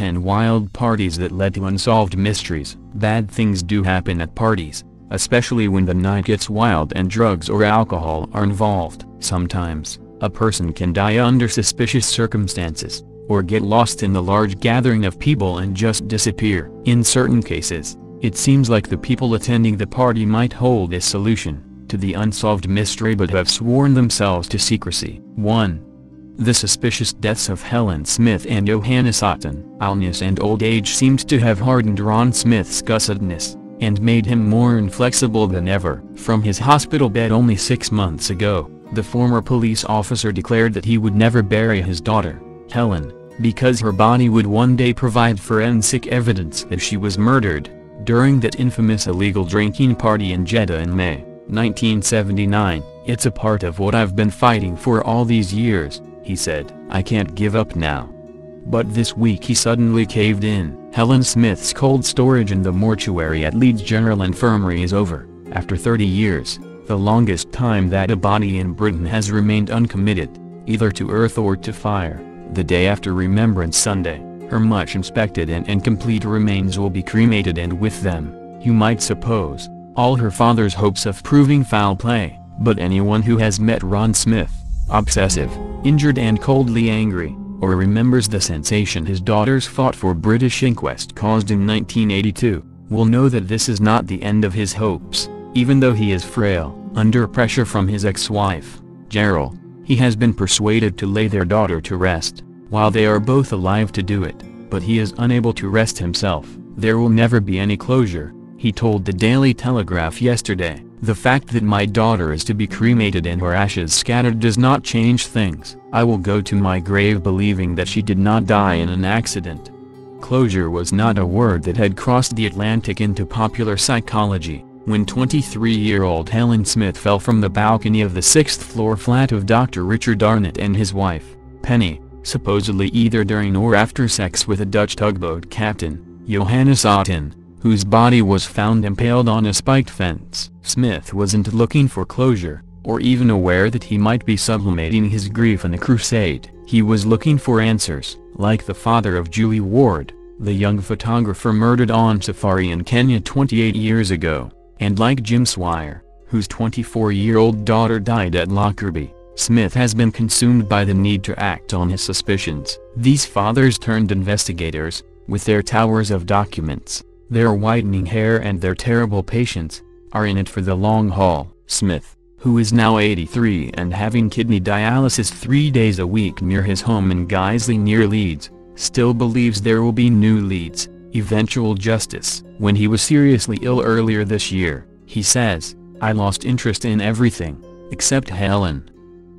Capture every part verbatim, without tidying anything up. ten wild parties that led to unsolved mysteries. Bad things do happen at parties, especially when the night gets wild and drugs or alcohol are involved. Sometimes, a person can die under suspicious circumstances, or get lost in the large gathering of people and just disappear. In certain cases, it seems like the people attending the party might hold a solution to the unsolved mystery but have sworn themselves to secrecy. one. The suspicious deaths of Helen Smith and Johannes Otten. Illness and old age seemed to have hardened Ron Smith's cussedness, and made him more inflexible than ever. From his hospital bed only six months ago, the former police officer declared that he would never bury his daughter, Helen, because her body would one day provide forensic evidence that she was murdered during that infamous illegal drinking party in Jeddah in May nineteen seventy-nine. "It's a part of what I've been fighting for all these years," he said. "I can't give up now." But this week he suddenly caved in. Helen Smith's cold storage in the mortuary at Leeds General Infirmary is over, after thirty years, the longest time that a body in Britain has remained uncommitted, either to earth or to fire. The day after Remembrance Sunday, her much inspected and incomplete remains will be cremated, and with them, you might suppose, all her father's hopes of proving foul play. But anyone who has met Ron Smith, obsessive, injured and coldly angry, or remembers the sensation his daughters fought for British inquest caused in nineteen eighty-two, will know that this is not the end of his hopes. Even though he is frail, under pressure from his ex-wife, Gerald, he has been persuaded to lay their daughter to rest, while they are both alive to do it, but he is unable to rest himself. "There will never be any closure," he told the Daily Telegraph yesterday. "The fact that my daughter is to be cremated and her ashes scattered does not change things. I will go to my grave believing that she did not die in an accident." Closure was not a word that had crossed the Atlantic into popular psychology, when twenty-three-year-old Helen Smith fell from the balcony of the sixth-floor flat of Doctor Richard Arnott and his wife, Penny, supposedly either during or after sex with a Dutch tugboat captain, Johannes Otten, whose body was found impaled on a spiked fence. Smith wasn't looking for closure, or even aware that he might be sublimating his grief in a crusade. He was looking for answers, like the father of Julie Ward, the young photographer murdered on safari in Kenya twenty-eight years ago, and like Jim Swire, whose twenty-four-year-old daughter died at Lockerbie. Smith has been consumed by the need to act on his suspicions. These fathers turned investigators, with their towers of documents, their widening hair and their terrible patience, are in it for the long haul. Smith, who is now eighty-three and having kidney dialysis three days a week near his home in Guiseley near Leeds, still believes there will be new leads, eventual justice. When he was seriously ill earlier this year, he says, "I lost interest in everything, except Helen."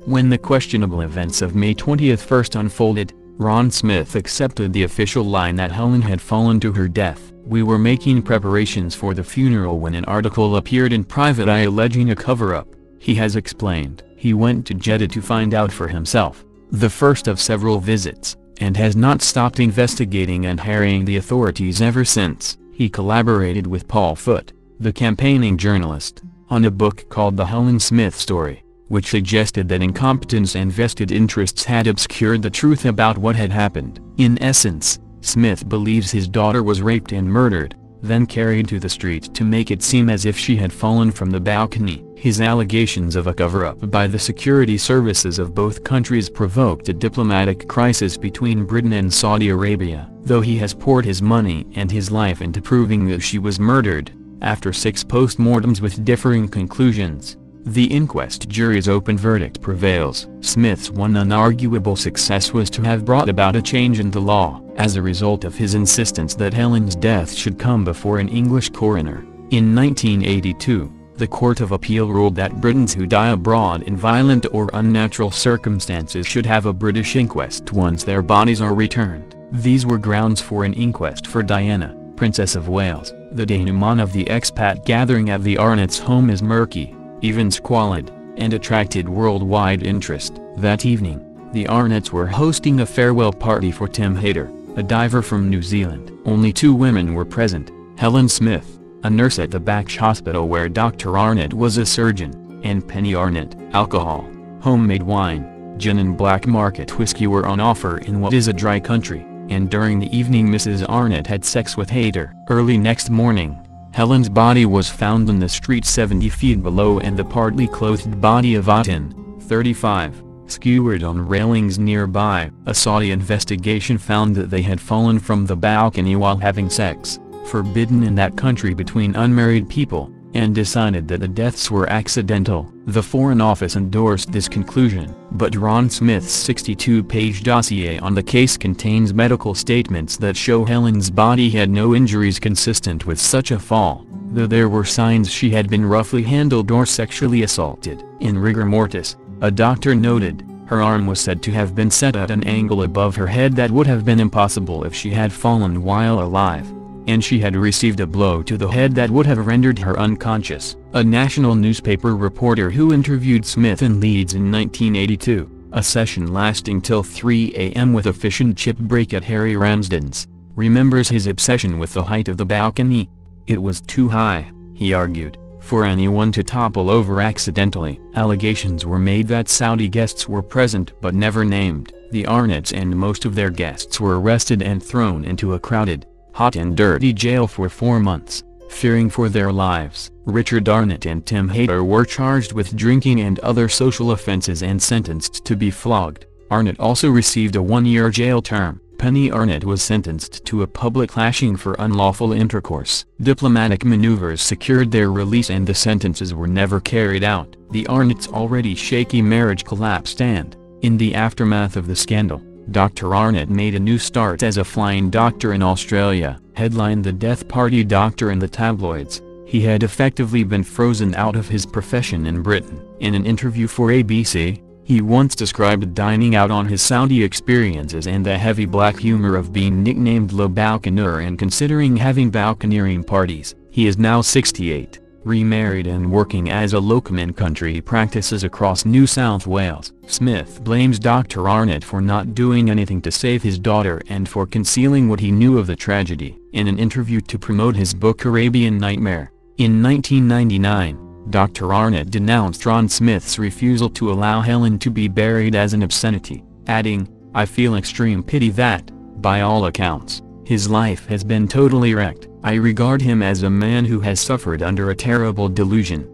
When the questionable events of May twentieth first unfolded, Ron Smith accepted the official line that Helen had fallen to her death. "We were making preparations for the funeral when an article appeared in Private Eye alleging a cover-up," he has explained. He went to Jeddah to find out for himself, the first of several visits, and has not stopped investigating and harrying the authorities ever since. He collaborated with Paul Foote, the campaigning journalist, on a book called The Helen Smith Story, which suggested that incompetence and vested interests had obscured the truth about what had happened. In essence, Smith believes his daughter was raped and murdered, then carried to the street to make it seem as if she had fallen from the balcony. His allegations of a cover-up by the security services of both countries provoked a diplomatic crisis between Britain and Saudi Arabia. Though he has poured his money and his life into proving that she was murdered, after six post-mortems with differing conclusions, the inquest jury's open verdict prevails. Smith's one unarguable success was to have brought about a change in the law. As a result of his insistence that Helen's death should come before an English coroner, in nineteen eighty-two, the Court of Appeal ruled that Britons who die abroad in violent or unnatural circumstances should have a British inquest once their bodies are returned. These were grounds for an inquest for Diana, Princess of Wales. The denouement of the expat gathering at the Arnott's home is murky, even squalid, and attracted worldwide interest. That evening, the Arnotts were hosting a farewell party for Tim Hayter, a diver from New Zealand. Only two women were present: Helen Smith, a nurse at the Bax Hospital where Doctor Arnott was a surgeon, and Penny Arnott. Alcohol, homemade wine, gin and black market whiskey were on offer in what is a dry country, and during the evening Missus Arnott had sex with Hayter. Early next morning, Helen's body was found in the street seventy feet below, and the partly clothed body of Otten, thirty-five, skewered on railings nearby. A Saudi investigation found that they had fallen from the balcony while having sex, forbidden in that country between unmarried people, and decided that the deaths were accidental. The Foreign Office endorsed this conclusion. But Ron Smith's sixty-two page dossier on the case contains medical statements that show Helen's body had no injuries consistent with such a fall, though there were signs she had been roughly handled or sexually assaulted. In rigor mortis, a doctor noted, her arm was said to have been set at an angle above her head that would have been impossible if she had fallen while alive, and she had received a blow to the head that would have rendered her unconscious. A national newspaper reporter who interviewed Smith in Leeds in nineteen eighty-two, a session lasting till three a m with a fish and chip break at Harry Ramsden's, remembers his obsession with the height of the balcony. It was too high, he argued, for anyone to topple over accidentally. Allegations were made that Saudi guests were present but never named. The Arnotts and most of their guests were arrested and thrown into a crowded, hot and dirty jail for four months, fearing for their lives. Richard Arnott and Tim Hayter were charged with drinking and other social offenses and sentenced to be flogged. Arnott also received a one-year jail term. Penny Arnott was sentenced to a public lashing for unlawful intercourse. Diplomatic maneuvers secured their release, and the sentences were never carried out. The Arnott's already shaky marriage collapsed, and, in the aftermath of the scandal, Doctor Arnott made a new start as a flying doctor in Australia. Headlined the death party doctor in the tabloids, he had effectively been frozen out of his profession in Britain. In an interview for A B C, he once described dining out on his Saudi experiences and the heavy black humor of being nicknamed Le Balconeur and considering having balconeering parties. He is now sixty-eight, remarried and working as a locum in country practices across New South Wales. Smith blames Doctor Arnott for not doing anything to save his daughter and for concealing what he knew of the tragedy. In an interview to promote his book Arabian Nightmare, in nineteen ninety-nine, Doctor Arnott denounced Ron Smith's refusal to allow Helen to be buried as an obscenity, adding, "I feel extreme pity that, by all accounts, his life has been totally wrecked. I regard him as a man who has suffered under a terrible delusion."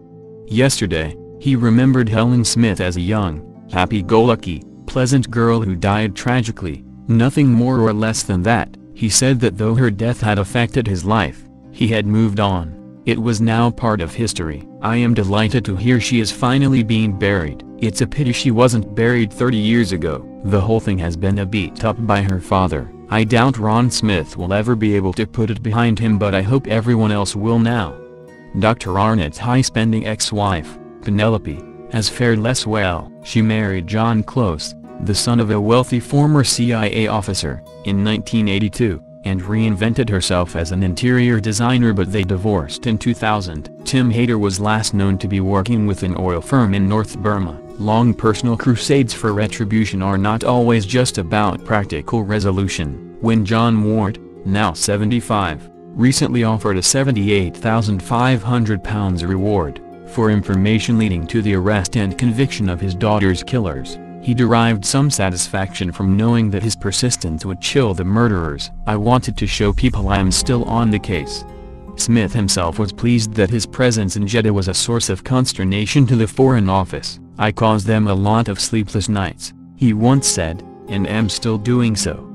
Yesterday, he remembered Helen Smith as a young, happy-go-lucky, pleasant girl who died tragically, nothing more or less than that. He said that though her death had affected his life, he had moved on. It was now part of history. "I am delighted to hear she is finally being buried. It's a pity she wasn't buried thirty years ago. The whole thing has been a beat up by her father. I doubt Ron Smith will ever be able to put it behind him, but I hope everyone else will now." Doctor Arnott's high-spending ex-wife, Penelope, has fared less well. She married John Close, the son of a wealthy former C I A officer, in nineteen eighty-two, and reinvented herself as an interior designer, but they divorced in two thousand. Tim Hayter was last known to be working with an oil firm in North Burma. Long personal crusades for retribution are not always just about practical resolution. When John Ward, now seventy-five, recently offered a seventy-eight thousand five hundred pounds reward for information leading to the arrest and conviction of his daughter's killers, he derived some satisfaction from knowing that his persistence would chill the murderers. "I wanted to show people I am still on the case." Smith himself was pleased that his presence in Jeddah was a source of consternation to the Foreign Office. "I caused them a lot of sleepless nights," he once said, "and am still doing so."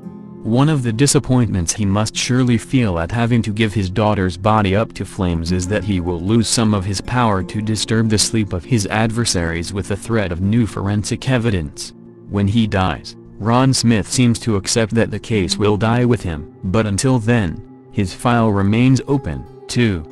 One of the disappointments he must surely feel at having to give his daughter's body up to flames is that he will lose some of his power to disturb the sleep of his adversaries with the threat of new forensic evidence. When he dies, Ron Smith seems to accept that the case will die with him. But until then, his file remains open, too.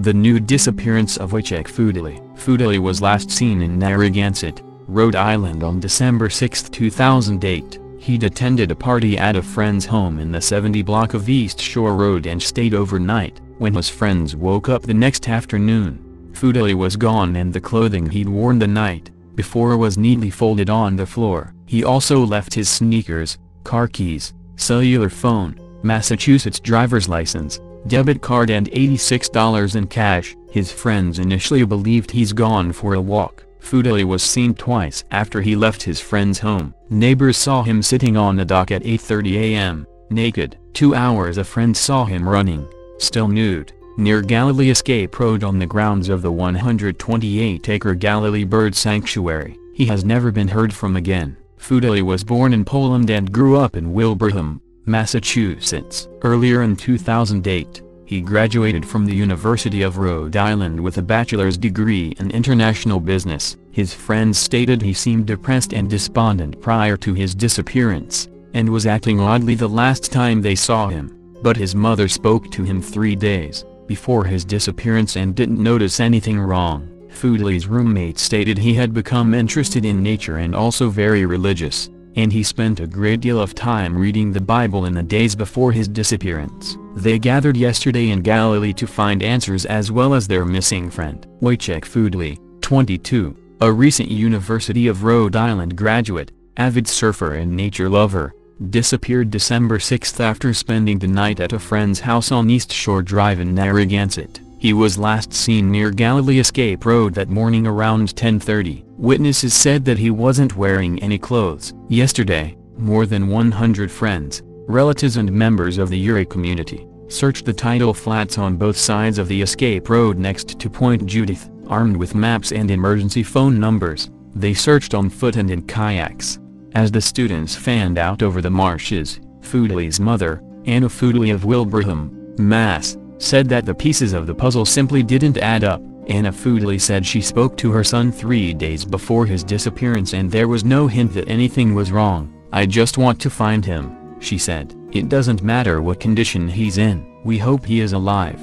The new disappearance of Wojciech Fudali. Fudali was last seen in Narragansett, Rhode Island on December sixth two thousand eight. He'd attended a party at a friend's home in the seventy block of East Shore Road and stayed overnight. When his friends woke up the next afternoon, Fudali was gone, and the clothing he'd worn the night before was neatly folded on the floor. He also left his sneakers, car keys, cellular phone, Massachusetts driver's license, debit card and eighty-six dollars in cash. His friends initially believed he's gone for a walk. Fudali was seen twice after he left his friend's home. Neighbors saw him sitting on the dock at eight thirty a m, naked. Two hours a friend saw him running, still nude, near Galilee Escape Road on the grounds of the one hundred twenty-eight acre Galilee Bird Sanctuary. He has never been heard from again. Fudali was born in Poland and grew up in Wilbraham, Massachusetts. Earlier in two thousand eight, he graduated from the University of Rhode Island with a bachelor's degree in international business. His friends stated he seemed depressed and despondent prior to his disappearance, and was acting oddly the last time they saw him, but his mother spoke to him three days before his disappearance and didn't notice anything wrong. Fudali's roommate stated he had become interested in nature and also very religious, and he spent a great deal of time reading the Bible in the days before his disappearance. They gathered yesterday in Galilee to find answers as well as their missing friend. Wojciech Fudali, twenty-two, a recent University of Rhode Island graduate, avid surfer and nature lover, disappeared December sixth after spending the night at a friend's house on East Shore Drive in Narragansett. He was last seen near Galilee Escape Road that morning around ten thirty. Witnesses said that he wasn't wearing any clothes. Yesterday, more than one hundred friends, relatives and members of the Uri community searched the tidal flats on both sides of the escape road next to Point Judith. Armed with maps and emergency phone numbers, they searched on foot and in kayaks. As the students fanned out over the marshes, Fudali's mother, Anna Fudley of Wilbraham, Mass, said that the pieces of the puzzle simply didn't add up. Anna Fudley said she spoke to her son three days before his disappearance and there was no hint that anything was wrong. "I just want to find him," she said. "It doesn't matter what condition he's in. We hope he is alive."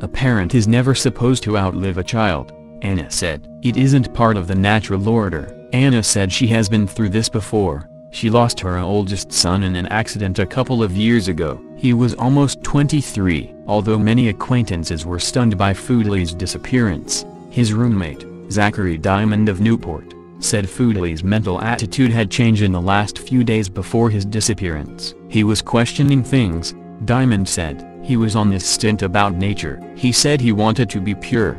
A parent is never supposed to outlive a child, Anna said. It isn't part of the natural order. Anna said she has been through this before. She lost her oldest son in an accident a couple of years ago. He was almost twenty-three. Although many acquaintances were stunned by Fudali's disappearance, his roommate, Zachary Diamond of Newport, said Fudali's mental attitude had changed in the last few days before his disappearance. "He was questioning things," Diamond said. "He was on this stint about nature. He said he wanted to be pure."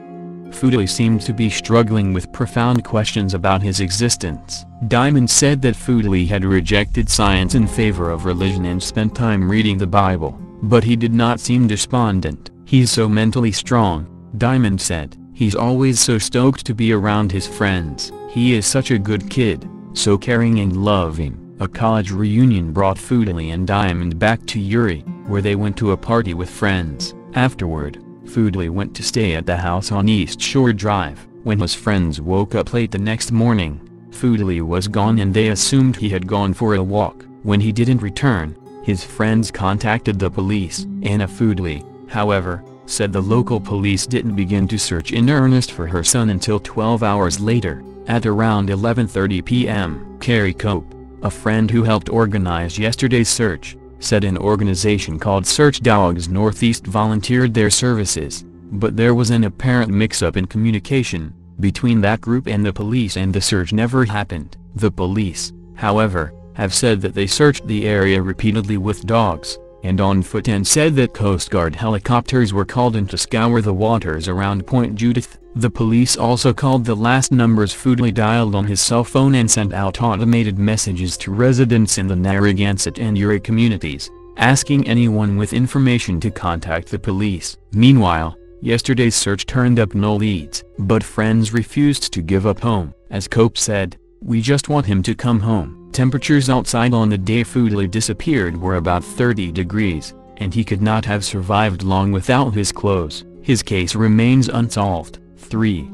Fudali seemed to be struggling with profound questions about his existence. Diamond said that Fudali had rejected science in favor of religion and spent time reading the Bible, but he did not seem despondent. "He's so mentally strong," Diamond said. "He's always so stoked to be around his friends. He is such a good kid, so caring and loving." A college reunion brought Fudali and Diamond back to Uri, where they went to a party with friends. Afterward, Fudali went to stay at the house on East Shore Drive. When his friends woke up late the next morning, Fudali was gone and they assumed he had gone for a walk. When he didn't return, his friends contacted the police. Anna Fudali, however, said the local police didn't begin to search in earnest for her son until twelve hours later, at around eleven thirty p m Carrie Cope, a friend who helped organize yesterday's search, said an organization called Search Dogs Northeast volunteered their services, but there was an apparent mix-up in communication between that group and the police and the search never happened. The police, however, have said that they searched the area repeatedly with dogs and on foot and said that Coast Guard helicopters were called in to scour the waters around Point Judith. The police also called the last numbers Fudali dialed on his cell phone and sent out automated messages to residents in the Narragansett and Uri communities, asking anyone with information to contact the police. Meanwhile, yesterday's search turned up no leads. But friends refused to give up hope. As Cope said, "We just want him to come home." Temperatures outside on the day Fudali disappeared were about thirty degrees, and he could not have survived long without his clothes. His case remains unsolved. three.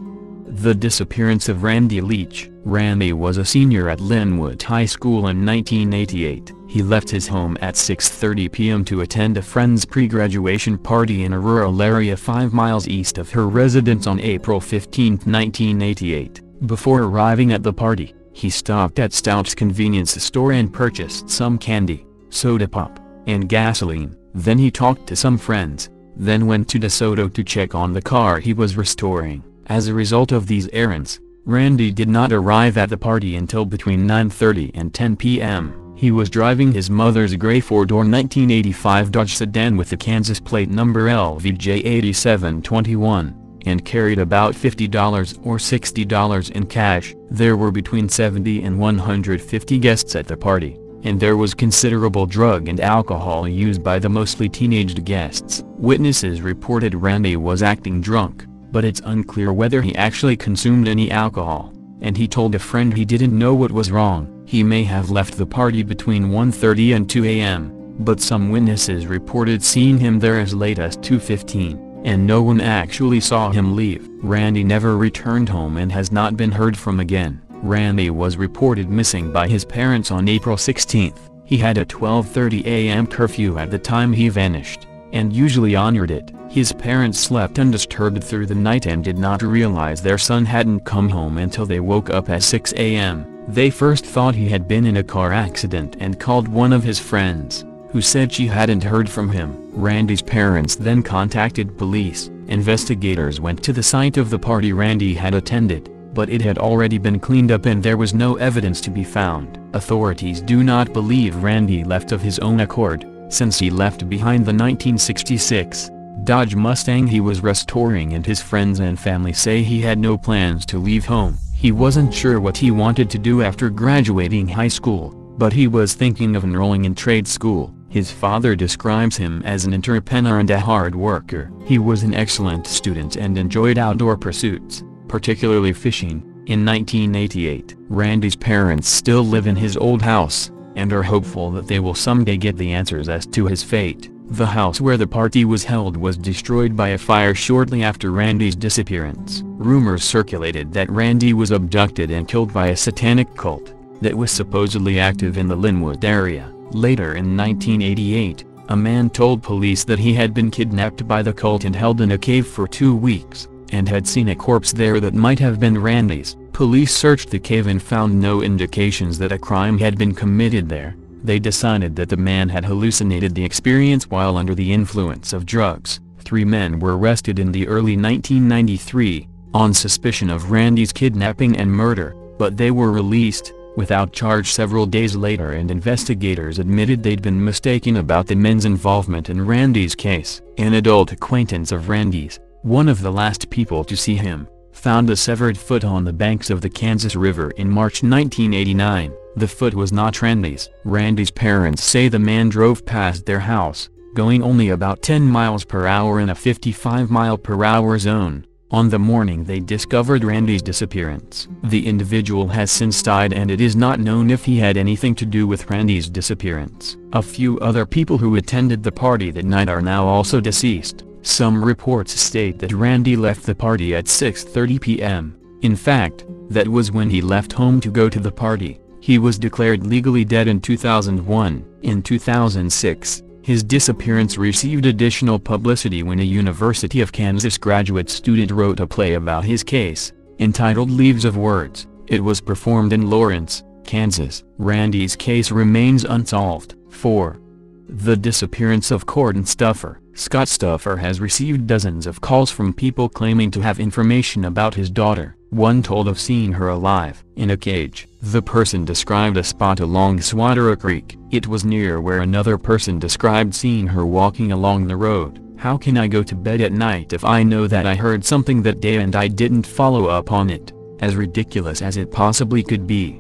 The disappearance of Randy Leach. Randy was a senior at Linwood High School in nineteen eighty-eight. He left his home at six thirty p m to attend a friend's pre-graduation party in a rural area five miles east of her residence on April fifteenth nineteen eighty-eight. Before arriving at the party, he stopped at Stout's convenience store and purchased some candy, soda pop, and gasoline. Then he talked to some friends, then went to DeSoto to check on the car he was restoring. As a result of these errands, Randy did not arrive at the party until between nine thirty and ten p m He was driving his mother's gray four-door nineteen eighty-five Dodge sedan with the Kansas plate number L V J eight seven two one. And carried about fifty dollars or sixty dollars in cash. There were between seventy and one hundred fifty guests at the party, and there was considerable drug and alcohol use by the mostly teenaged guests. Witnesses reported Randy was acting drunk, but it's unclear whether he actually consumed any alcohol, and he told a friend he didn't know what was wrong. He may have left the party between one thirty and two A M, but some witnesses reported seeing him there as late as two fifteen, and no one actually saw him leave. Randy never returned home and has not been heard from again. Randy was reported missing by his parents on April sixteenth. He had a twelve thirty A M curfew at the time he vanished, and usually honored it. His parents slept undisturbed through the night and did not realize their son hadn't come home until they woke up at six A M They first thought he had been in a car accident and called one of his friends, who said she hadn't heard from him. Randy's parents then contacted police. Investigators went to the site of the party Randy had attended, but it had already been cleaned up and there was no evidence to be found. Authorities do not believe Randy left of his own accord, since he left behind the nineteen sixty-six Dodge Mustang he was restoring, and his friends and family say he had no plans to leave home. He wasn't sure what he wanted to do after graduating high school, but he was thinking of enrolling in trade school. His father describes him as an entrepreneur and a hard worker. He was an excellent student and enjoyed outdoor pursuits, particularly fishing. In nineteen eighty-eight, Randy's parents still live in his old house, and are hopeful that they will someday get the answers as to his fate. The house where the party was held was destroyed by a fire shortly after Randy's disappearance. Rumors circulated that Randy was abducted and killed by a satanic cult that was supposedly active in the Linwood area. Later in nineteen eighty-eight, a man told police that he had been kidnapped by the cult and held in a cave for two weeks, and had seen a corpse there that might have been Randy's. Police searched the cave and found no indications that a crime had been committed there. They decided that the man had hallucinated the experience while under the influence of drugs. Three men were arrested in the early nineteen ninety-three, on suspicion of Randy's kidnapping and murder, but they were released, without charge, several days later, and investigators admitted they'd been mistaken about the men's involvement in Randy's case. An adult acquaintance of Randy's, one of the last people to see him, found a severed foot on the banks of the Kansas River in March nineteen eighty-nine. The foot was not Randy's. Randy's parents say the man drove past their house, going only about ten miles per hour in a fifty-five mile per hour zone, on the morning they discovered Randy's disappearance. The individual has since died, and it is not known if he had anything to do with Randy's disappearance. A few other people who attended the party that night are now also deceased. Some reports state that Randy left the party at six thirty P M In fact, that was when he left home to go to the party. He was declared legally dead in two thousand one. In two thousand six, his disappearance received additional publicity when a University of Kansas graduate student wrote a play about his case, entitled Leaves of Words. It was performed in Lawrence, Kansas. Randy's case remains unsolved. four The disappearance of Corton Stuffer. Scott Stuffer has received dozens of calls from people claiming to have information about his daughter. One told of seeing her alive in a cage. The person described a spot along Swatara Creek. It was near where another person described seeing her walking along the road. How can I go to bed at night if I know that I heard something that day and I didn't follow up on it? As ridiculous as it possibly could be,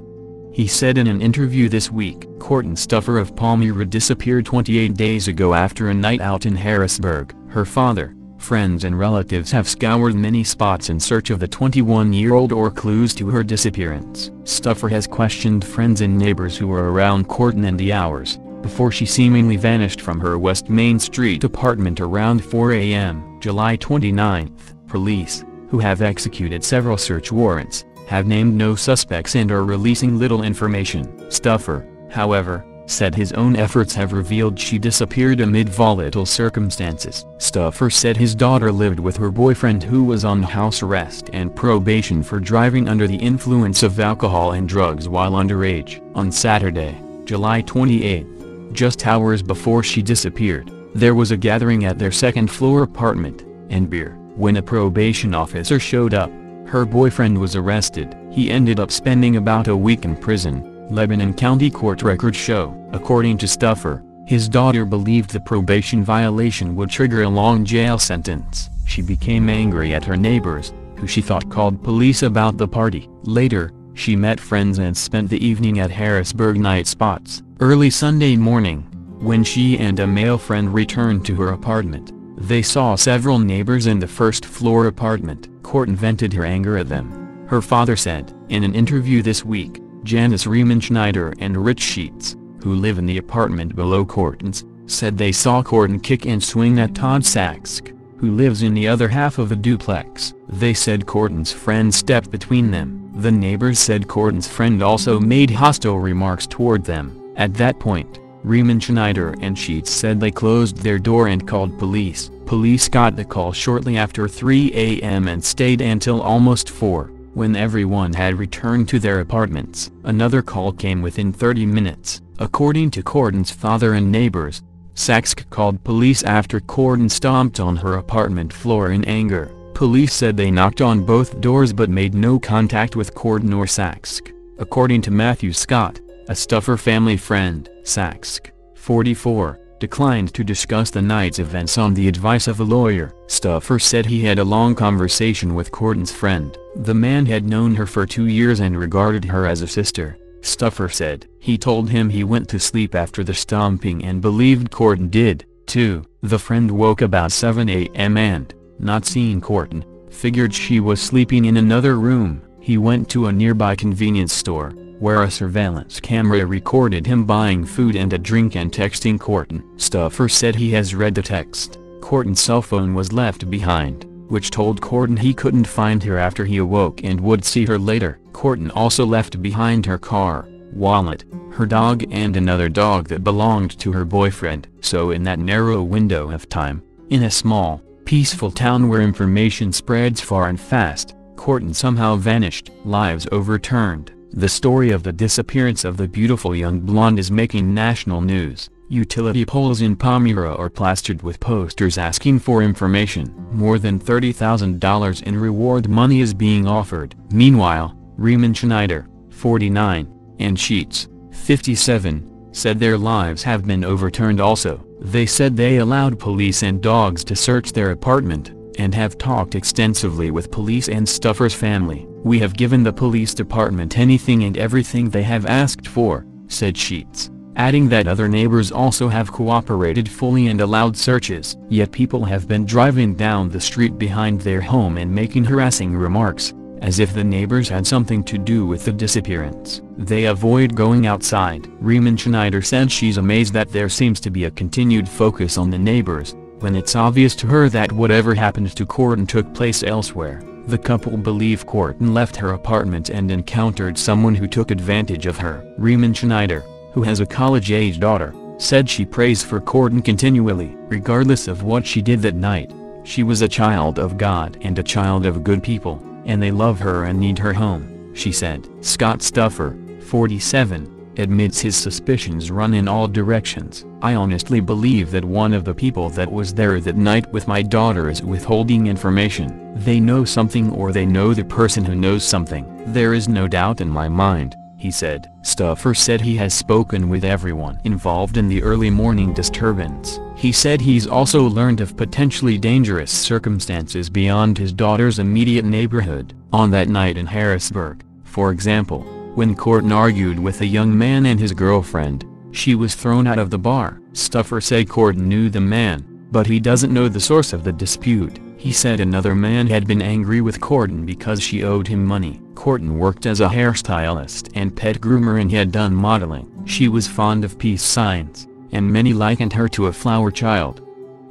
he said in an interview this week. Corton Stuffer of Palmyra disappeared twenty-eight days ago after a night out in Harrisburg. Her father, friends and relatives have scoured many spots in search of the twenty-one-year-old or clues to her disappearance. Stuffer has questioned friends and neighbors who were around Corton and the hours before she seemingly vanished from her West Main Street apartment around four A M July twenty-ninth. Police, who have executed several search warrants, have named no suspects and are releasing little information. Stuffer, however, said his own efforts have revealed she disappeared amid volatile circumstances. Stuffer said his daughter lived with her boyfriend, who was on house arrest and probation for driving under the influence of alcohol and drugs while underage. On Saturday, July twenty-eighth, just hours before she disappeared, there was a gathering at their second-floor apartment, and beer. When a probation officer showed up, her boyfriend was arrested. He ended up spending about a week in prison, Lebanon County Court records show. According to Stuffer, his daughter believed the probation violation would trigger a long jail sentence. She became angry at her neighbors, who she thought called police about the party. Later, she met friends and spent the evening at Harrisburg night spots. Early Sunday morning, when she and a male friend returned to her apartment, they saw several neighbors in the first-floor apartment. Corton vented her anger at them, her father said. In an interview this week, Janice Riemenschneider and Rich Sheets, who live in the apartment below Corton's, said they saw Corton kick and swing at Todd Saksk, who lives in the other half of the duplex. They said Corton's friend stepped between them. The neighbors said Corton's friend also made hostile remarks toward them. At that point, Riemenschneider and Sheets said they closed their door and called police. Police got the call shortly after three A M and stayed until almost four, when everyone had returned to their apartments. Another call came within thirty minutes. According to Corton's father and neighbors, Saksk called police after Corton stomped on her apartment floor in anger. Police said they knocked on both doors but made no contact with Corton or Saksk. According to Matthew Scott, a Stuffer family friend, Saksk, forty-four, declined to discuss the night's events on the advice of a lawyer. Stuffer said he had a long conversation with Corton's friend. The man had known her for two years and regarded her as a sister, Stuffer said. He told him he went to sleep after the stomping and believed Corton did, too. The friend woke about seven A M and, not seeing Corton, figured she was sleeping in another room. He went to a nearby convenience store, where a surveillance camera recorded him buying food and a drink and texting Corton. Stuffer said he has read the text. Corton's cell phone was left behind, which told Corton he couldn't find her after he awoke and would see her later. Corton also left behind her car, wallet, her dog and another dog that belonged to her boyfriend. So in that narrow window of time, in a small, peaceful town where information spreads far and fast, Corton somehow vanished. Lives overturned. The story of the disappearance of the beautiful young blonde is making national news. Utility poles in Palmyra are plastered with posters asking for information. More than thirty thousand dollars in reward money is being offered. Meanwhile, Riemenschneider, forty-nine, and Sheets, fifty-seven, said their lives have been overturned also. They said they allowed police and dogs to search their apartment, and have talked extensively with police and Stuffer's family. We have given the police department anything and everything they have asked for, said Sheets, adding that other neighbors also have cooperated fully and allowed searches. Yet people have been driving down the street behind their home and making harassing remarks, as if the neighbors had something to do with the disappearance. They avoid going outside. Riemenschneider said she's amazed that there seems to be a continued focus on the neighbors, when it's obvious to her that whatever happened to Corton took place elsewhere. The couple believe Corton left her apartment and encountered someone who took advantage of her. Riemenschneider, who has a college-age daughter, said she prays for Corton continually. Regardless of what she did that night, she was a child of God and a child of good people, and they love her and need her home, she said. Scott Stuffer, forty-seven, admits his suspicions run in all directions. I honestly believe that one of the people that was there that night with my daughter is withholding information. They know something or they know the person who knows something. There is no doubt in my mind, he said. Stuffer said he has spoken with everyone involved in the early morning disturbance. He said he's also learned of potentially dangerous circumstances beyond his daughter's immediate neighborhood. On that night in Harrisburg, for example, when Corton argued with a young man and his girlfriend, she was thrown out of the bar. Stuffer said Corton knew the man, but he doesn't know the source of the dispute. He said another man had been angry with Corton because she owed him money. Corton worked as a hairstylist and pet groomer and had done modeling. She was fond of peace signs, and many likened her to a flower child.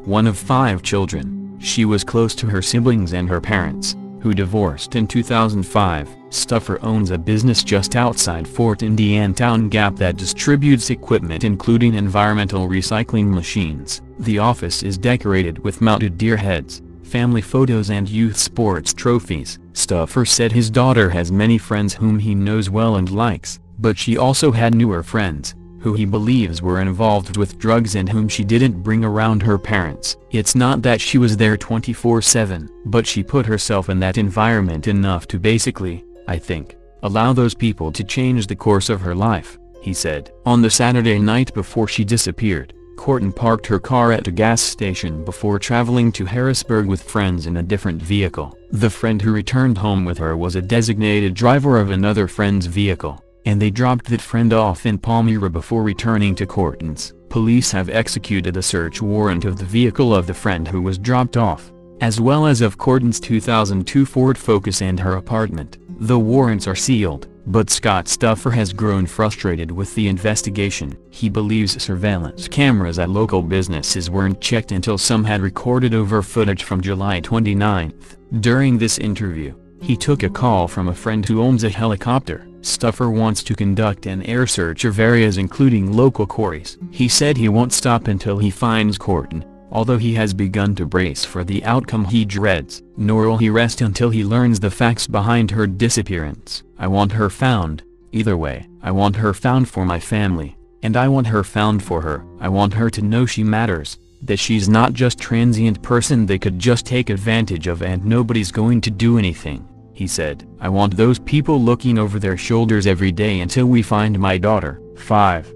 One of five children, she was close to her siblings and her parents, who divorced in two thousand five. Stuffer owns a business just outside Fort Indian Town Gap that distributes equipment including environmental recycling machines. The office is decorated with mounted deer heads, family photos and youth sports trophies. Stuffer said his daughter has many friends whom he knows well and likes, but she also had newer friends, who he believes were involved with drugs and whom she didn't bring around her parents. It's not that she was there twenty-four seven, but she put herself in that environment enough to basically, I think, allow those people to change the course of her life, he said. On the Saturday night before she disappeared, Corton parked her car at a gas station before traveling to Harrisburg with friends in a different vehicle. The friend who returned home with her was a designated driver of another friend's vehicle. and they dropped that friend off in Palmyra before returning to Corton's. Police have executed a search warrant of the vehicle of the friend who was dropped off, as well as of Corton's two thousand two Ford Focus and her apartment. The warrants are sealed, but Scott Stuffer has grown frustrated with the investigation. He believes surveillance cameras at local businesses weren't checked until some had recorded over footage from July twenty-ninth. During this interview, he took a call from a friend who owns a helicopter. Stuffer wants to conduct an air search of areas including local quarries. He said he won't stop until he finds Corton, although he has begun to brace for the outcome he dreads. Nor will he rest until he learns the facts behind her disappearance. I want her found, either way. I want her found for my family, and I want her found for her. I want her to know she matters, that she's not just transient person they could just take advantage of and nobody's going to do anything, he said. I want those people looking over their shoulders every day until we find my daughter. five.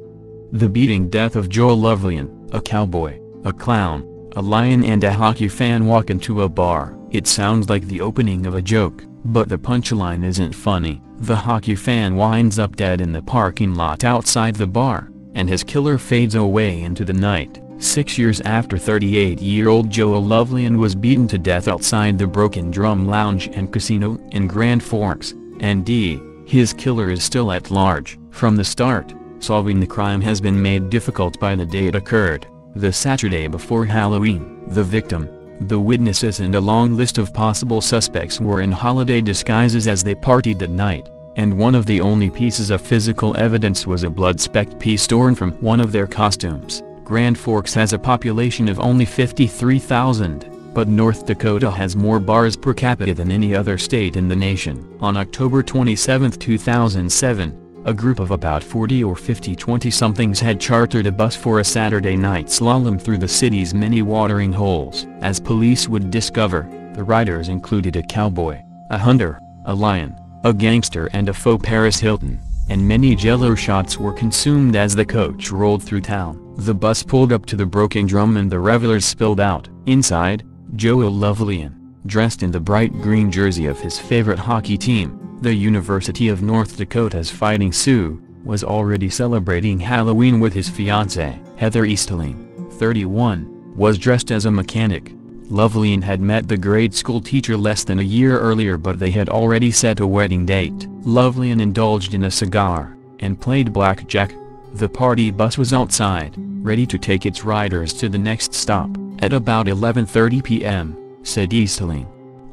The beating death of Joel Lovelien. A cowboy, a clown, a lion and a hockey fan walk into a bar. It sounds like the opening of a joke, but the punchline isn't funny. The hockey fan winds up dead in the parking lot outside the bar, and his killer fades away into the night. Six years after thirty-eight-year-old Joel Lovelien was beaten to death outside the Broken Drum Lounge and Casino in Grand Forks, N D, his killer is still at large. From the start, solving the crime has been made difficult by the day it occurred, the Saturday before Halloween. The victim, the witnesses and a long list of possible suspects were in holiday disguises as they partied that night, and one of the only pieces of physical evidence was a blood-specked piece torn from one of their costumes. Grand Forks has a population of only fifty-three thousand, but North Dakota has more bars per capita than any other state in the nation. On October twenty-seventh two thousand seven, a group of about forty or fifty twenty-somethings had chartered a bus for a Saturday night slalom through the city's many watering holes. As police would discover, the riders included a cowboy, a hunter, a lion, a gangster and a faux Paris Hilton, and many jello shots were consumed as the coach rolled through town. The bus pulled up to the Broken Drum and the revelers spilled out. Inside, Joel Lovelien, dressed in the bright green jersey of his favorite hockey team, the University of North Dakota's Fighting Sioux, was already celebrating Halloween with his fiancée. Heather Easterling, thirty-one, was dressed as a mechanic. Lovelien had met the grade school teacher less than a year earlier but they had already set a wedding date. Lovelien indulged in a cigar, and played blackjack. The party bus was outside, ready to take its riders to the next stop. At about eleven thirty p m, said Easterling.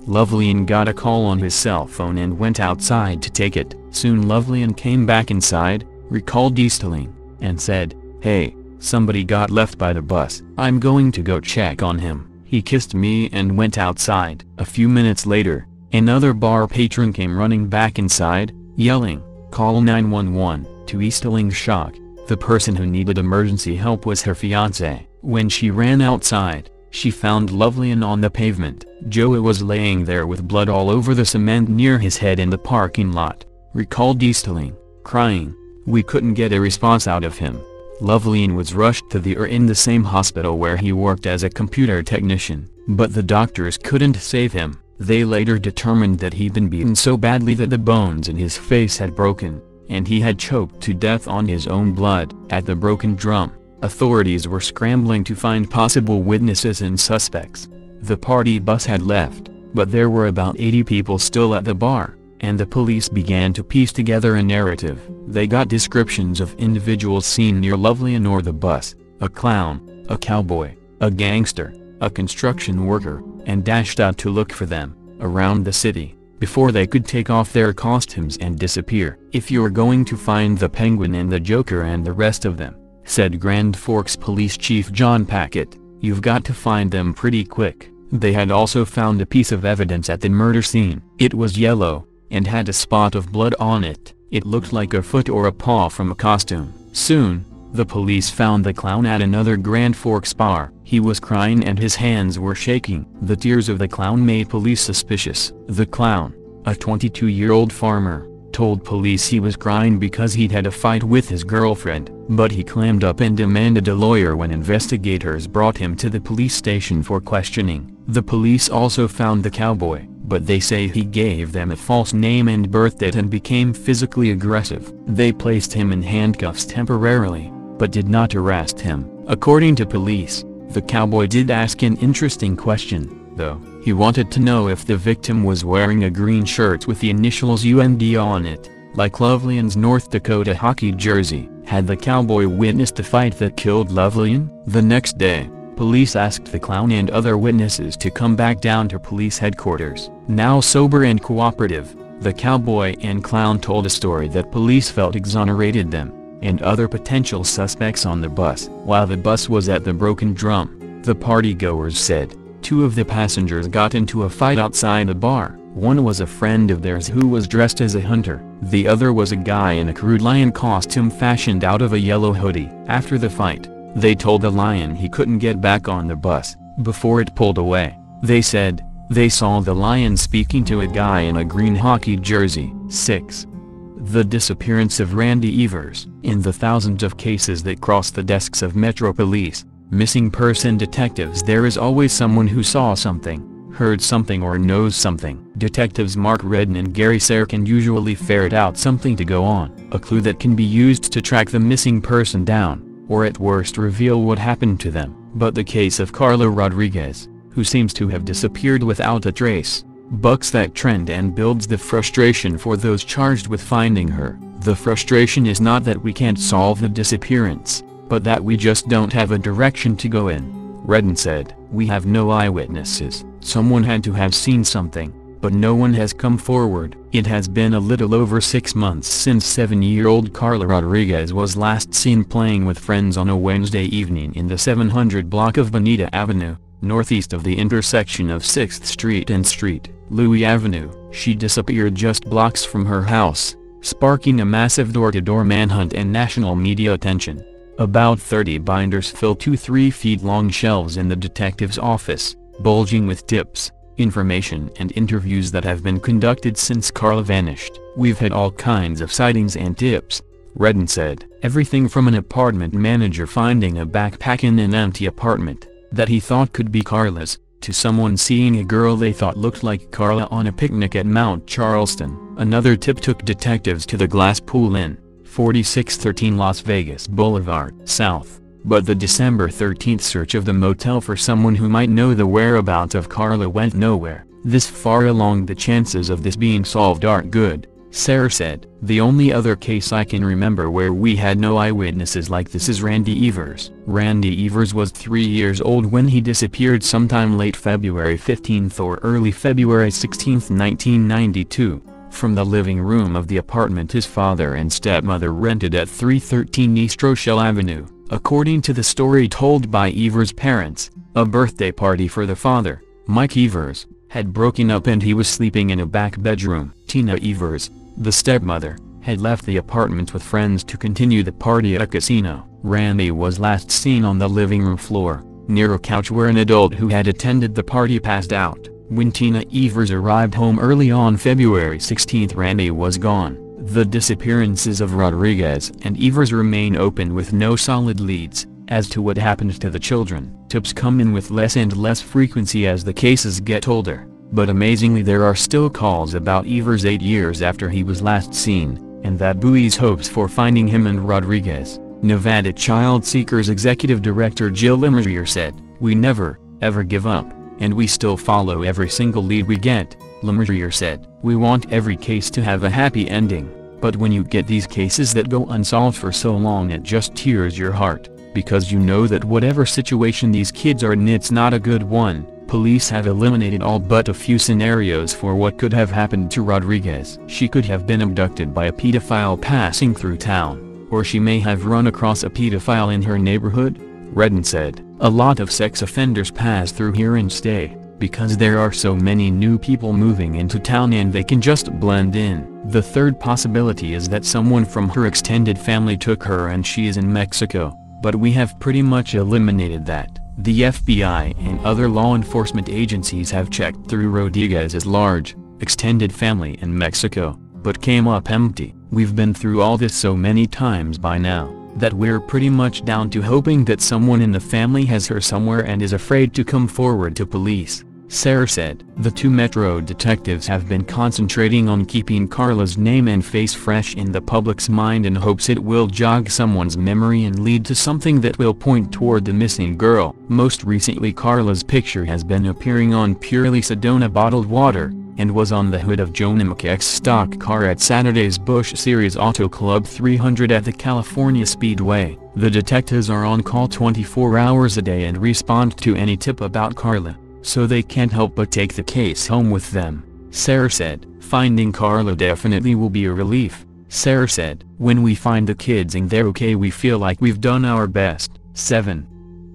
Lovelien got a call on his cell phone and went outside to take it. Soon Lovelien came back inside, recalled Easterling, and said, "Hey, somebody got left by the bus. I'm going to go check on him. He kissed me and went outside." A few minutes later, another bar patron came running back inside, yelling, "Call nine one one, to Easterling's shock, the person who needed emergency help was her fiancé. When she ran outside, she found Lovelien on the pavement. Joey was laying there with blood all over the cement near his head in the parking lot, recalled Easterling, crying, "We couldn't get a response out of him." Lovelien was rushed to the E R in the same hospital where he worked as a computer technician, but the doctors couldn't save him. They later determined that he'd been beaten so badly that the bones in his face had broken, and he had choked to death on his own blood. At the Broken Drum, authorities were scrambling to find possible witnesses and suspects. The party bus had left, but there were about eighty people still at the bar, and the police began to piece together a narrative. They got descriptions of individuals seen near Lovelien or the bus: a clown, a cowboy, a gangster, a construction worker, and dashed out to look for them, around the city, before they could take off their costumes and disappear. "If you're going to find the Penguin and the Joker and the rest of them," said Grand Forks Police Chief John Packett, "you've got to find them pretty quick." They had also found a piece of evidence at the murder scene. It was yellow, and had a spot of blood on it. It looked like a foot or a paw from a costume. Soon, the police found the clown at another Grand Forks bar. He was crying and his hands were shaking. The tears of the clown made police suspicious. The clown, a twenty-two-year-old farmer, told police he was crying because he'd had a fight with his girlfriend, but he clammed up and demanded a lawyer when investigators brought him to the police station for questioning. The police also found the cowboy, but they say he gave them a false name and birth date and became physically aggressive. They placed him in handcuffs temporarily, but did not arrest him. According to police, the cowboy did ask an interesting question, though. He wanted to know if the victim was wearing a green shirt with the initials U N D on it, like Lovelien's North Dakota hockey jersey. Had the cowboy witnessed the fight that killed Lovelien? The next day, police asked the clown and other witnesses to come back down to police headquarters. Now sober and cooperative, the cowboy and clown told a story that police felt exonerated them and other potential suspects on the bus. While the bus was at the Broken Drum, the partygoers said, two of the passengers got into a fight outside a bar. One was a friend of theirs who was dressed as a hunter. The other was a guy in a crude lion costume fashioned out of a yellow hoodie. After the fight, they told the lion he couldn't get back on the bus. Before it pulled away, they said, they saw the lion speaking to a guy in a green hockey jersey. six. The disappearance of Randy Evers. In the thousands of cases that cross the desks of Metro Police, missing person detectives, there is always someone who saw something, heard something or knows something. Detectives Mark Redden and Gary Sayre can usually ferret out something to go on. A clue that can be used to track the missing person down, or at worst reveal what happened to them. But the case of Carla Rodriguez, who seems to have disappeared without a trace, bucks that trend and builds the frustration for those charged with finding her. The frustration is not that we can't solve the disappearance, but that we just don't have a direction to go in. Redden said, we have no eyewitnesses. Someone had to have seen something, but no one has come forward. It has been a little over six months since seven-year-old Carla Rodriguez was last seen playing with friends on a Wednesday evening in the seven hundred block of Bonita Avenue, northeast of the intersection of sixth Street and Street Louis Avenue. She disappeared just blocks from her house, sparking a massive door-to-door manhunt and national media attention. About thirty binders fill two three feet long shelves in the detective's office, bulging with tips, information and interviews that have been conducted since Carla vanished. We've had all kinds of sightings and tips, Redden said. Everything from an apartment manager finding a backpack in an empty apartment that he thought could be Carla's, to someone seeing a girl they thought looked like Carla on a picnic at Mount Charleston. Another tip took detectives to the Glass Pool Inn, forty-six thirteen Las Vegas Boulevard South, but the December thirteenth search of the motel for someone who might know the whereabouts of Carla went nowhere. This far along, the chances of this being solved aren't good, Sarah said. The only other case I can remember where we had no eyewitnesses like this is Randy Evers. Randy Evers was three years old when he disappeared sometime late February fifteenth or early February sixteenth nineteen ninety-two, from the living room of the apartment his father and stepmother rented at three thirteen East Rochelle Avenue. According to the story told by Evers' parents, a birthday party for the father, Mike Evers, had broken up and he was sleeping in a back bedroom. Tina Evers, the stepmother, had left the apartment with friends to continue the party at a casino. Randy was last seen on the living room floor, near a couch where an adult who had attended the party passed out. When Tina Evers arrived home early on February sixteenth, Randy was gone. The disappearances of Rodriguez and Evers remain open with no solid leads as to what happened to the children. Tips come in with less and less frequency as the cases get older, but amazingly there are still calls about Evers eight years after he was last seen, and that buoys hopes for finding him and Rodriguez. Nevada Child Seekers Executive Director Jill Lemurier said, we never, ever give up, and we still follow every single lead we get. Lemurier said, we want every case to have a happy ending, but when you get these cases that go unsolved for so long it just tears your heart, because you know that whatever situation these kids are in, it's not a good one. Police have eliminated all but a few scenarios for what could have happened to Rodriguez. She could have been abducted by a pedophile passing through town, or she may have run across a pedophile in her neighborhood, Redden said. A lot of sex offenders pass through here and stay, because there are so many new people moving into town and they can just blend in. The third possibility is that someone from her extended family took her and she is in Mexico, but we have pretty much eliminated that. The F B I and other law enforcement agencies have checked through Rodriguez's large, extended family in Mexico, but came up empty. We've been through all this so many times by now, that we're pretty much down to hoping that someone in the family has her somewhere and is afraid to come forward to police. Sayre said. The two Metro detectives have been concentrating on keeping Carla's name and face fresh in the public's mind in hopes it will jog someone's memory and lead to something that will point toward the missing girl. Most recently, Carla's picture has been appearing on Purely Sedona bottled water, and was on the hood of Jonah McKeck's stock car at Saturday's Busch Series Auto Club three hundred at the California Speedway. The detectives are on call twenty-four hours a day and respond to any tip about Carla, so they can't help but take the case home with them, Sayre said. Finding Carla definitely will be a relief, Sayre said. When we find the kids and they're okay, we feel like we've done our best. seven.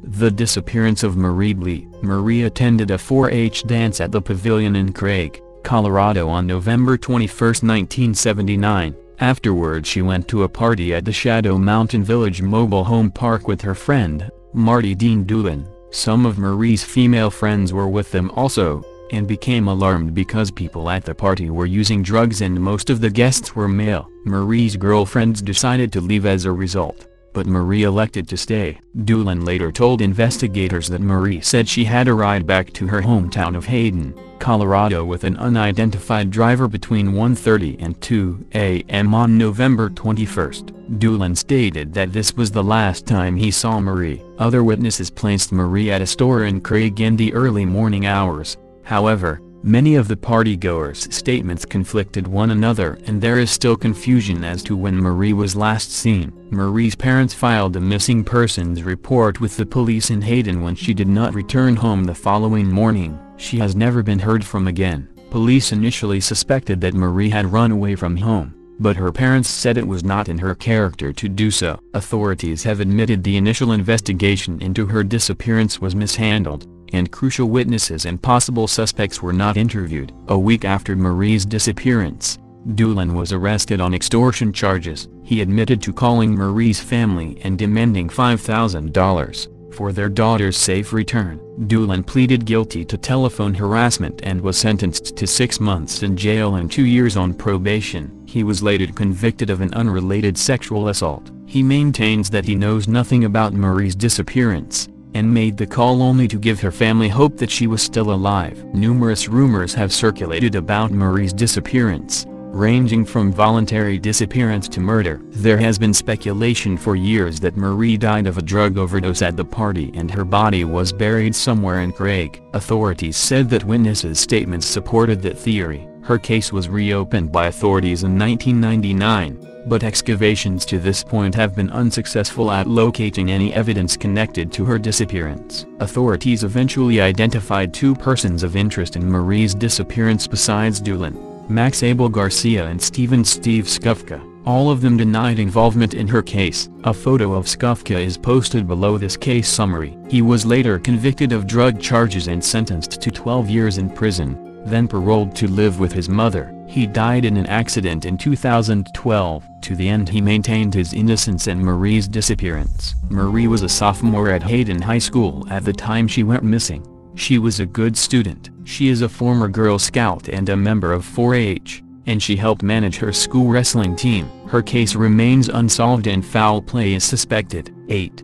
The disappearance of Marie Blee. Marie attended a four H dance at the Pavilion in Craig, Colorado on November twenty-first, nineteen seventy-nine. Afterwards, she went to a party at the Shadow Mountain Village Mobile Home Park with her friend, Marty Dean Doolin. Some of Marie's female friends were with them also, and became alarmed because people at the party were using drugs and most of the guests were male. Marie's girlfriends decided to leave as a result, but Marie elected to stay. Doolin later told investigators that Marie said she had a ride back to her hometown of Hayden, Colorado with an unidentified driver between one thirty and two a m on November twenty-first. Doolin stated that this was the last time he saw Marie. Other witnesses placed Marie at a store in Craig in the early morning hours. However, many of the partygoers' statements conflicted one another and there is still confusion as to when Marie was last seen. Marie's parents filed a missing persons report with the police in Hayden when she did not return home the following morning. She has never been heard from again. Police initially suspected that Marie had run away from home, but her parents said it was not in her character to do so. Authorities have admitted the initial investigation into her disappearance was mishandled, and crucial witnesses and possible suspects were not interviewed. A week after Marie's disappearance, Doolin was arrested on extortion charges. He admitted to calling Marie's family and demanding five thousand dollars. For their daughter's safe return. Doolin pleaded guilty to telephone harassment and was sentenced to six months in jail and two years on probation. He was later convicted of an unrelated sexual assault. He maintains that he knows nothing about Marie's disappearance, and made the call only to give her family hope that she was still alive. Numerous rumors have circulated about Marie's disappearance, ranging from voluntary disappearance to murder. There has been speculation for years that Marie died of a drug overdose at the party and her body was buried somewhere in Craig. Authorities said that witnesses' statements supported that theory. Her case was reopened by authorities in nineteen ninety-nine, but excavations to this point have been unsuccessful at locating any evidence connected to her disappearance. Authorities eventually identified two persons of interest in Marie's disappearance besides Doolin: Max Abel Garcia and Steven Steve Skufka. All of them denied involvement in her case. A photo of Skufka is posted below this case summary. He was later convicted of drug charges and sentenced to twelve years in prison, then paroled to live with his mother. He died in an accident in two thousand twelve. To the end he maintained his innocence and Marie's disappearance. Marie was a sophomore at Hayden High School at the time she went missing. She was a good student. She is a former Girl Scout and a member of four H, and she helped manage her school wrestling team. Her case remains unsolved and foul play is suspected. eight.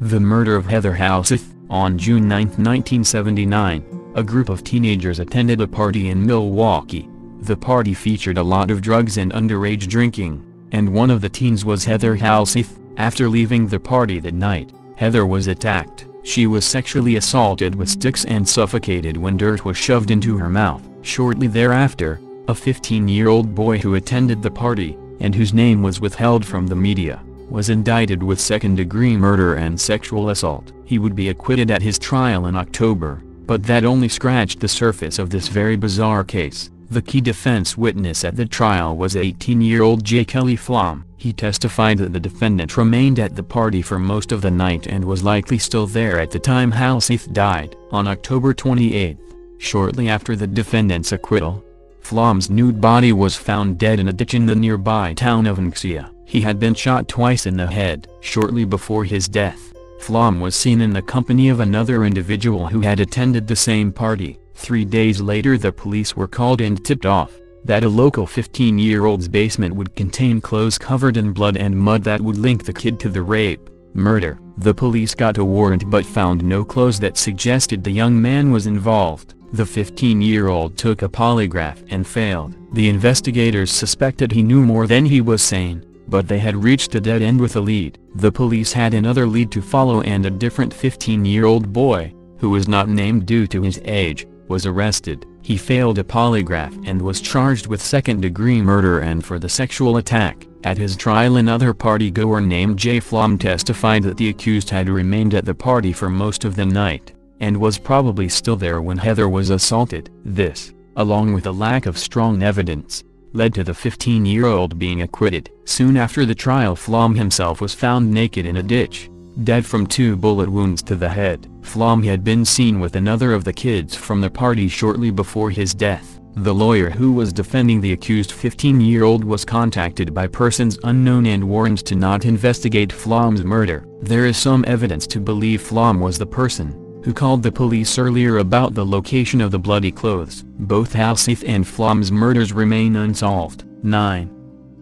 The murder of Heather Houseth. On June ninth, nineteen seventy-nine, a group of teenagers attended a party in Milwaukee. The party featured a lot of drugs and underage drinking, and one of the teens was Heather Houseth. After leaving the party that night, Heather was attacked. She was sexually assaulted with sticks and suffocated when dirt was shoved into her mouth. Shortly thereafter, a fifteen-year-old boy who attended the party, and whose name was withheld from the media, was indicted with second-degree murder and sexual assault. He would be acquitted at his trial in October, but that only scratched the surface of this very bizarre case. The key defense witness at the trial was eighteen-year-old J. Kelly Flom. He testified that the defendant remained at the party for most of the night and was likely still there at the time Houseth died. On October twenty-eighth, shortly after the defendant's acquittal, Flom's nude body was found dead in a ditch in the nearby town of Nxia. He had been shot twice in the head. Shortly before his death, Flom was seen in the company of another individual who had attended the same party. Three days later the police were called and tipped off that a local fifteen-year-old's basement would contain clothes covered in blood and mud that would link the kid to the rape, murder. The police got a warrant but found no clues that suggested the young man was involved. The fifteen-year-old took a polygraph and failed. The investigators suspected he knew more than he was saying, but they had reached a dead end with a lead. The police had another lead to follow, and a different fifteen-year-old boy, who was not named due to his age, was arrested. He failed a polygraph and was charged with second-degree murder and for the sexual attack. At his trial, another party-goer named Jay Flom testified that the accused had remained at the party for most of the night, and was probably still there when Heather was assaulted. This, along with a lack of strong evidence, led to the fifteen-year-old being acquitted. Soon after the trial, Flom himself was found naked in a ditch, dead from two bullet wounds to the head. Flom had been seen with another of the kids from the party shortly before his death. The lawyer who was defending the accused fifteen-year-old was contacted by persons unknown and warned to not investigate Flom's murder. There is some evidence to believe Flom was the person who called the police earlier about the location of the bloody clothes. Both Halseth and Flom's murders remain unsolved. nine.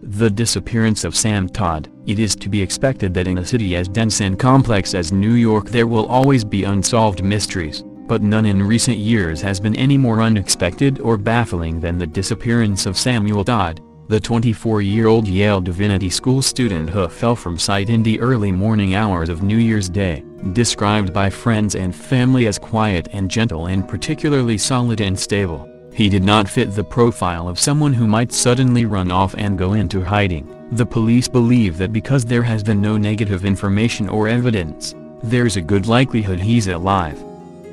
The disappearance of Sam Todd. It is to be expected that in a city as dense and complex as New York, there will always be unsolved mysteries, but none in recent years has been any more unexpected or baffling than the disappearance of Samuel Todd, the twenty-four-year-old Yale Divinity School student who fell from sight in the early morning hours of New Year's Day. Described by friends and family as quiet and gentle and particularly solid and stable, he did not fit the profile of someone who might suddenly run off and go into hiding. The police believe that because there has been no negative information or evidence, there's a good likelihood he's alive.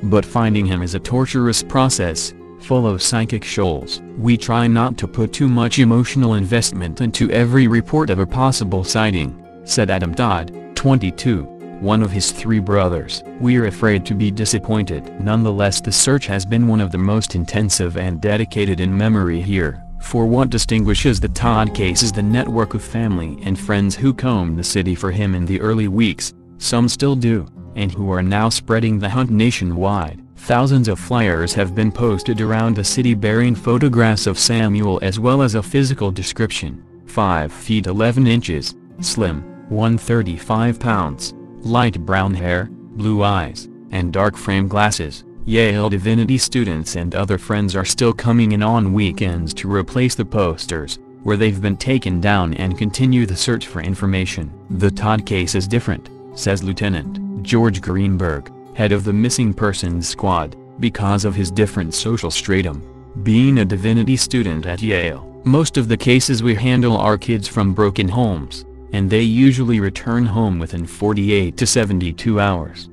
But finding him is a torturous process, full of psychic shoals. We try not to put too much emotional investment into every report of a possible sighting, said Adam Todd, twenty-two, one of his three brothers. We're afraid to be disappointed. Nonetheless, the search has been one of the most intensive and dedicated in memory here, for what distinguishes the Todd case is the network of family and friends who combed the city for him in the early weeks, some still do, and who are now spreading the hunt nationwide. Thousands of flyers have been posted around the city bearing photographs of Samuel as well as a physical description: five feet eleven inches, slim, one hundred thirty-five pounds, light brown hair, blue eyes, and dark frame glasses. Yale Divinity students and other friends are still coming in on weekends to replace the posters, where they've been taken down, and continue the search for information. The Todd case is different, says Lieutenant George Greenberg, head of the Missing Persons Squad, because of his different social stratum. Being a divinity student at Yale, most of the cases we handle are kids from broken homes, and they usually return home within forty-eight to seventy-two hours.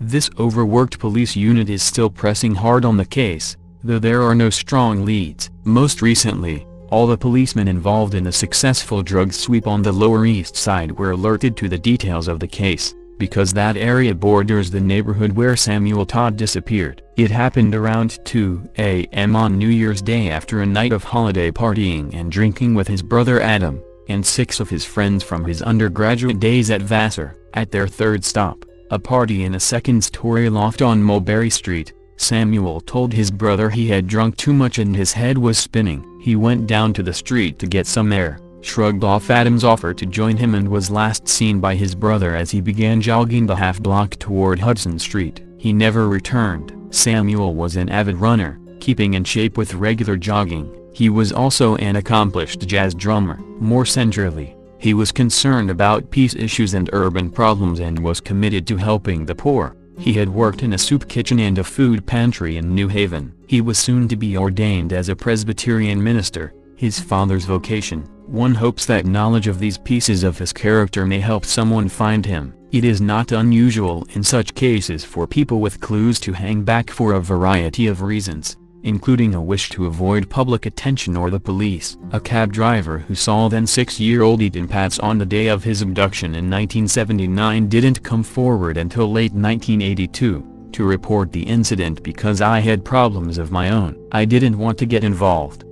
This overworked police unit is still pressing hard on the case, though there are no strong leads. Most recently, all the policemen involved in the successful drug sweep on the Lower East Side were alerted to the details of the case, because that area borders the neighborhood where Samuel Todd disappeared. It happened around two A M on New Year's Day, after a night of holiday partying and drinking with his brother Adam, and six of his friends from his undergraduate days at Vassar. At their third stop, a party in a second-story loft on Mulberry Street, Samuel told his brother he had drunk too much and his head was spinning. He went down to the street to get some air, shrugged off Adam's offer to join him, and was last seen by his brother as he began jogging the half-block toward Hudson Street. He never returned. Samuel was an avid runner, keeping in shape with regular jogging. He was also an accomplished jazz drummer. More centrally, he was concerned about peace issues and urban problems and was committed to helping the poor. He had worked in a soup kitchen and a food pantry in New Haven. He was soon to be ordained as a Presbyterian minister, his father's vocation. One hopes that knowledge of these pieces of his character may help someone find him. It is not unusual in such cases for people with clues to hang back for a variety of reasons, including a wish to avoid public attention or the police. A cab driver who saw then six-year-old Eaton Patz on the day of his abduction in nineteen seventy-nine didn't come forward until late nineteen eighty-two. To report the incident, because I had problems of my own. I didn't want to get involved.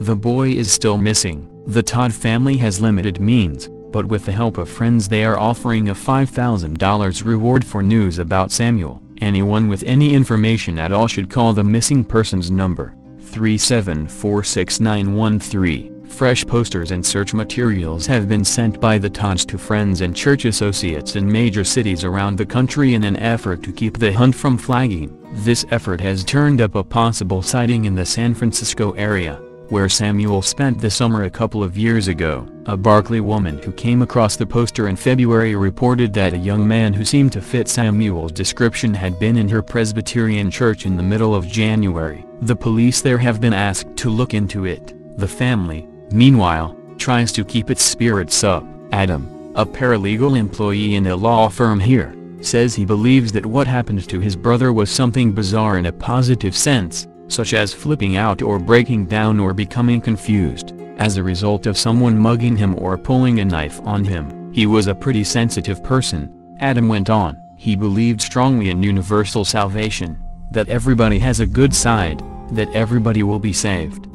The boy is still missing. The Todd family has limited means, but with the help of friends they are offering a five thousand dollar reward for news about Samuel. Anyone with any information at all should call the missing person's number, three seven four six nine one three, Fresh posters and search materials have been sent by the Todds to friends and church associates in major cities around the country in an effort to keep the hunt from flagging. This effort has turned up a possible sighting in the San Francisco area, where Samuel spent the summer a couple of years ago. A Barclay woman who came across the poster in February reported that a young man who seemed to fit Samuel's description had been in her Presbyterian church in the middle of January. The police there have been asked to look into it. The family, meanwhile, tries to keep its spirits up. Adam, a paralegal employee in a law firm here, says he believes that what happened to his brother was something bizarre in a positive sense, such as flipping out or breaking down or becoming confused, as a result of someone mugging him or pulling a knife on him. He was a pretty sensitive person, Adam went on. He believed strongly in universal salvation, that everybody has a good side, that everybody will be saved.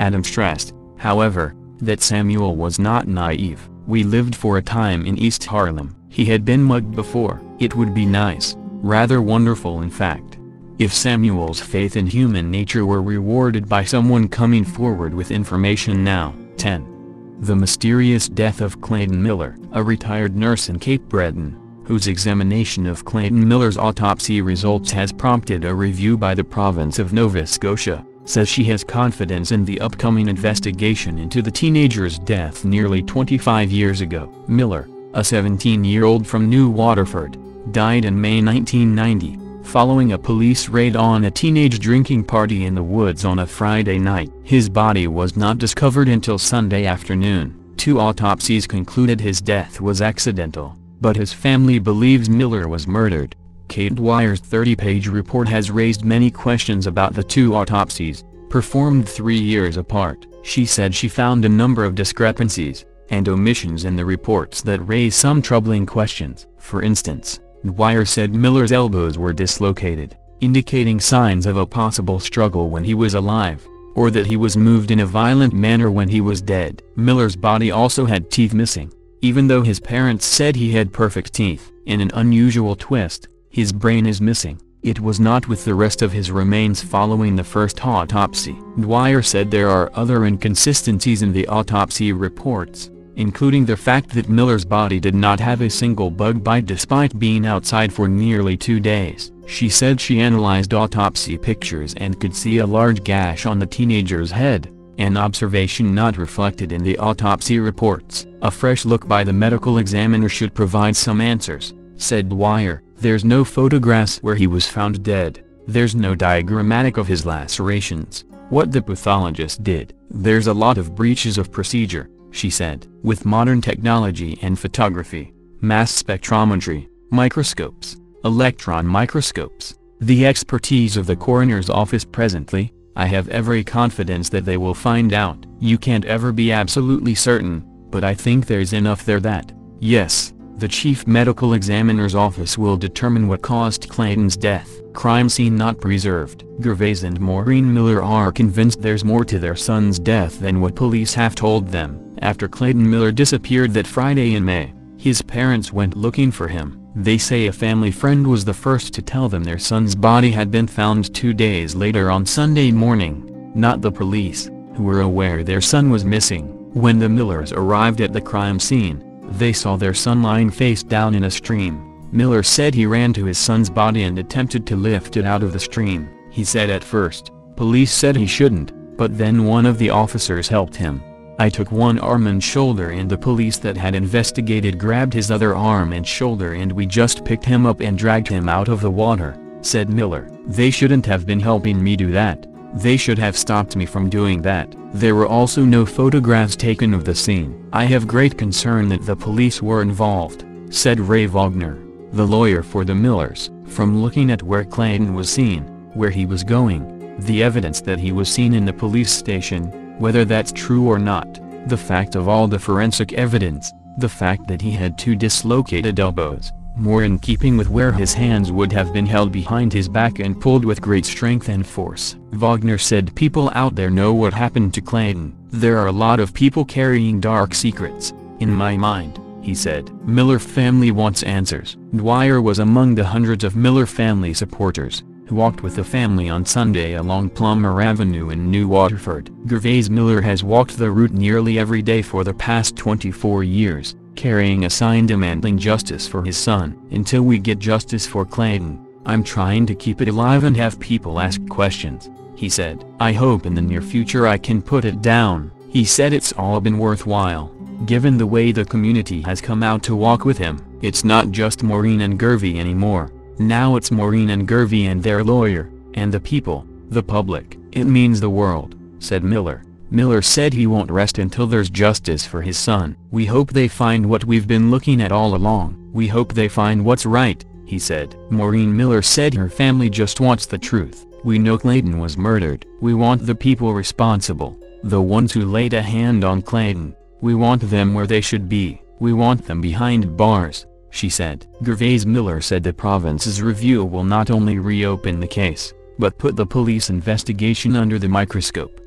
Adam stressed, however, that Samuel was not naive. We lived for a time in East Harlem. He had been mugged before. It would be nice, rather wonderful in fact, if Samuel's faith in human nature were rewarded by someone coming forward with information now. ten. The mysterious death of Clayton Miller. A retired nurse in Cape Breton, whose examination of Clayton Miller's autopsy results has prompted a review by the province of Nova Scotia, says she has confidence in the upcoming investigation into the teenager's death nearly twenty-five years ago. Miller, a seventeen-year-old from New Waterford, died in May nineteen ninety. Following a police raid on a teenage drinking party in the woods on a Friday night. His body was not discovered until Sunday afternoon. Two autopsies concluded his death was accidental, but his family believes Miller was murdered. Kate Dwyer's thirty-page report has raised many questions about the two autopsies, performed three years apart. She said she found a number of discrepancies and omissions in the reports that raise some troubling questions. For instance, Dwyer said Miller's elbows were dislocated, indicating signs of a possible struggle when he was alive, or that he was moved in a violent manner when he was dead. Miller's body also had teeth missing, even though his parents said he had perfect teeth. In an unusual twist, his brain is missing. It was not with the rest of his remains following the first autopsy. Dwyer said there are other inconsistencies in the autopsy reports, including the fact that Miller's body did not have a single bug bite despite being outside for nearly two days. She said she analyzed autopsy pictures and could see a large gash on the teenager's head, an observation not reflected in the autopsy reports. A fresh look by the medical examiner should provide some answers, said Dwyer. There's no photographs where he was found dead, there's no diagrammatic of his lacerations, what the pathologist did. There's a lot of breaches of procedure, she said. With modern technology and photography, mass spectrometry, microscopes, electron microscopes, the expertise of the coroner's office presently, I have every confidence that they will find out. You can't ever be absolutely certain, but I think there's enough there that, yes, the chief medical examiner's office will determine what caused Clayton's death. Crime scene not preserved. Gervais and Maureen Miller are convinced there's more to their son's death than what police have told them. After Clayton Miller disappeared that Friday in May, his parents went looking for him. They say a family friend was the first to tell them their son's body had been found two days later on Sunday morning, not the police, who were aware their son was missing. When the Millers arrived at the crime scene, they saw their son lying face down in a stream. Miller said he ran to his son's body and attempted to lift it out of the stream. He said at first, police said he shouldn't, but then one of the officers helped him. I took one arm and shoulder and the police that had investigated grabbed his other arm and shoulder and we just picked him up and dragged him out of the water, said Miller. They shouldn't have been helping me do that. They should have stopped me from doing that. There were also no photographs taken of the scene. I have great concern that the police were involved, said Ray Wagner, the lawyer for the Millers. From looking at where Clayton was seen, where he was going, the evidence that he was seen in the police station, whether that's true or not, the fact of all the forensic evidence, the fact that he had two dislocated elbows, more in keeping with where his hands would have been held behind his back and pulled with great strength and force. Wagner said people out there know what happened to Clayton. There are a lot of people carrying dark secrets, in my mind, he said. Miller family wants answers. Dwyer was among the hundreds of Miller family supporters, walked with the family on Sunday along Plummer Avenue in New Waterford. Gervais Miller has walked the route nearly every day for the past twenty-four years, carrying a sign demanding justice for his son. "Until we get justice for Clayton, I'm trying to keep it alive and have people ask questions," he said. "I hope in the near future I can put it down." He said it's all been worthwhile, given the way the community has come out to walk with him. "It's not just Maureen and Gervais anymore. Now it's Maureen and Gervais and their lawyer, and the people, the public. It means the world," said Miller. Miller said he won't rest until there's justice for his son. "We hope they find what we've been looking at all along. We hope they find what's right," he said. Maureen Miller said her family just wants the truth. "We know Clayton was murdered. We want the people responsible, the ones who laid a hand on Clayton. We want them where they should be. We want them behind bars," she said. Gervais Miller said the province's review will not only reopen the case, but put the police investigation under the microscope.